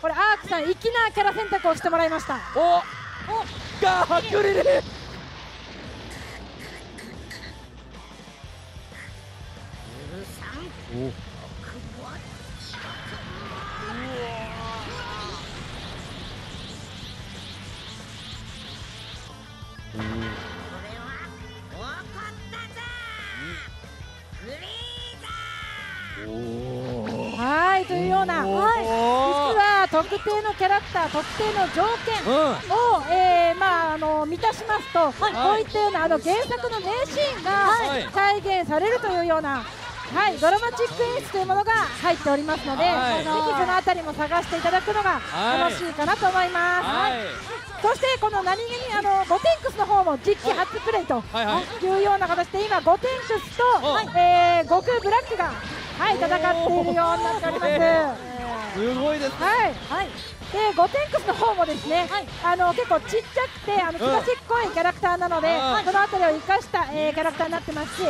これアークさん粋なキャラ選択をしてもらいました。おっガークリリーというような、はい、実は特定のキャラクター、特定の条件を、満たしますと、はい、こういったような原作の名シーンが、はい、再現されるというような、はい、ドラマチック演出というものが入っておりますので、ぜひそのあたりも探していただくのが楽しいかなと思います。はいはいそしてこの何気にゴテンクスの方も実機初プレイというような形で今、ゴテンクスと悟空ブラックがはい戦っているようになっております。すごいですね。はいでゴテンクスの方もですね結構ちっちゃくてすばしっこいキャラクターなのでそのあたりを生かしたキャラクターになってますし悟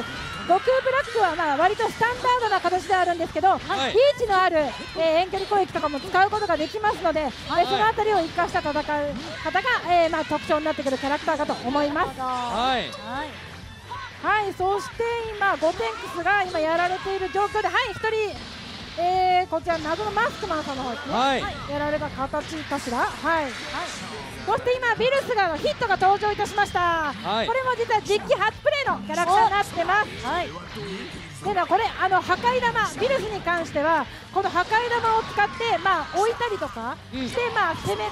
空ブラックはまあ割とスタンダードな形ではあるんですけどリーチのある遠距離攻撃とかも使うことができますのでそのあたりを生かした戦い方がまあ特徴になってくるキャラクターかと思います。はいそして今ゴテンクスが今やられている状況ではい1人こちら謎のマスクマンさんの方ですね、はい、やられた形かしら、はい、そして今、ビルスがヒットが登場いたしました、はい、これも実は実機初プレイのキャラクターになってます、はい、でこれ破壊玉、ビルスに関してはこの破壊玉を使って、置いたりとかして、攻め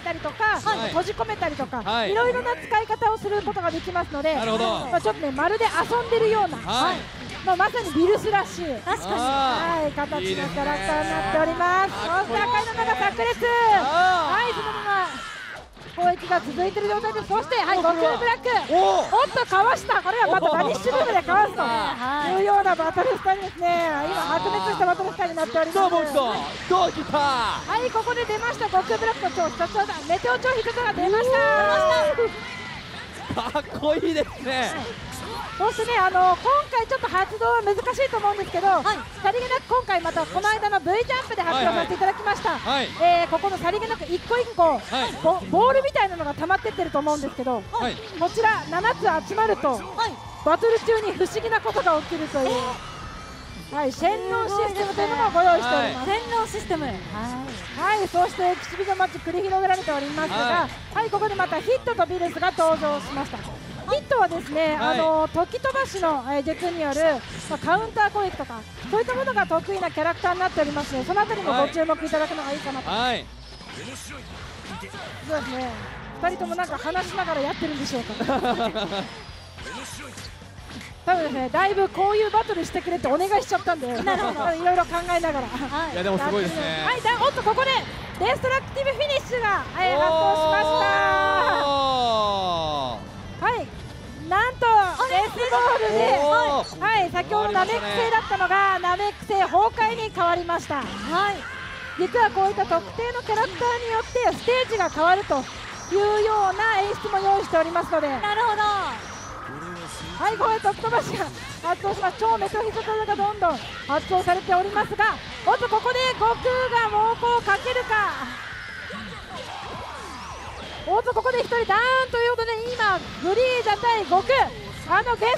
たりとか、はい、閉じ込めたりとか、はい、いろいろな使い方をすることができますので、ちょっとね、まるで遊んでるような。はいまさにビルスらしい確かに、はい、形のキャラクターになっております。そして赤いのが炸裂はいそのまま攻撃が続いている状態です。そしてはいゴキブラックおっとかわしたこれはまたバニッシュルームでかわすというようなバトルスタイルですね。今白熱したバトルスタイルになっております。はいここで出ましたゴキブラックの超必殺技メテオ超必殺技出ました。かっこいいですね、はいそしてね今回、ちょっと発動は難しいと思うんですけど、さりげなく今回、またこの間の V ジャンプで発表させていただきました、ここのさりげなく一個一個、ボールみたいなのが溜まってってると思うんですけど、こちら7つ集まると、バトル中に不思議なことが起きるという、洗脳システムというのをご用意しております。洗脳システムはい、そしてエキシビジョンマッチ繰り広げられておりますが、はい、ここでまたヒットとビルスが登場しました。ヒットはですね、時飛ばしの術によるカウンター攻撃とかそういったものが得意なキャラクターになっておりますのでその辺りもご注目いただくのがいいかなと、はい、そうですね2人ともなんか話しながらやってるんでしょうか多分ですね、だいぶこういうバトルしてくれってお願いしちゃったんでいろいろ考えながらいやでもすごいですね、はい、おっとここでデストラクティブフィニッシュが発動しました。はい、なんとデスボールで、はい、先ほどナメック星だったのがナメック星崩壊に変わりました、はい、実はこういった特定のキャラクターによってステージが変わるというような演出も用意しておりますのでなるほど、はい、こうやって飛ばしが発動します。超メトヒット技がどんどん発動されておりますがおっとここで悟空が猛攻をかけるかおっとここで1人ダウンということで今、グリーザ対悟空原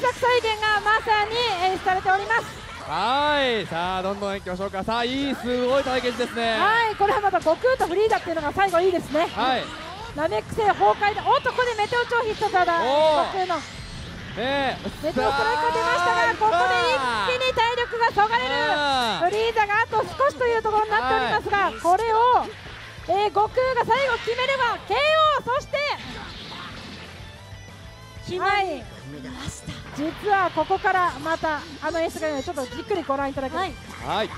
作再現がまさに演出されております。はいさあどんどんいきましょうか。さあいいすごい対決ですね。はいこれはまた悟空とフリーザっていうのが最後いいですね。はいナメック星崩壊でおっとここでメテオ超必殺技悟空のメテオストライクが出ましたがここで一気に体力がそがれるフリーザがあと少しというところになっておりますがこれを悟空が最後決めれば KO そして決めました、はい、実はここからまた演出がちょっとじっくりご覧いただきます。はい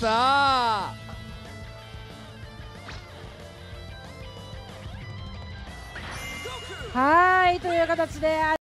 さあはいという形で。